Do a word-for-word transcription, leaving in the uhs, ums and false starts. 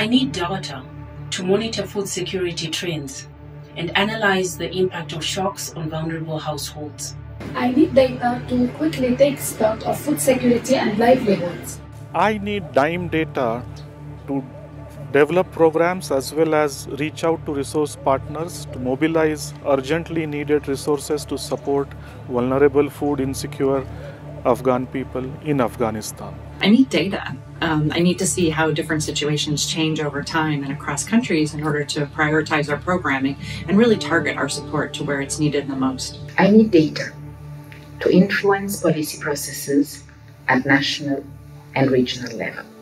I need data to monitor food security trends and analyze the impact of shocks on vulnerable households. I need data to quickly take stock of food security and livelihoods. I need DIME data to develop programs as well as reach out to resource partners to mobilize urgently needed resources to support vulnerable, food insecure Afghan people in Afghanistan. I need data. Um, I need to see how different situations change over time and across countries in order to prioritize our programming and really target our support to where it's needed the most. I need data to influence policy processes at national and regional level.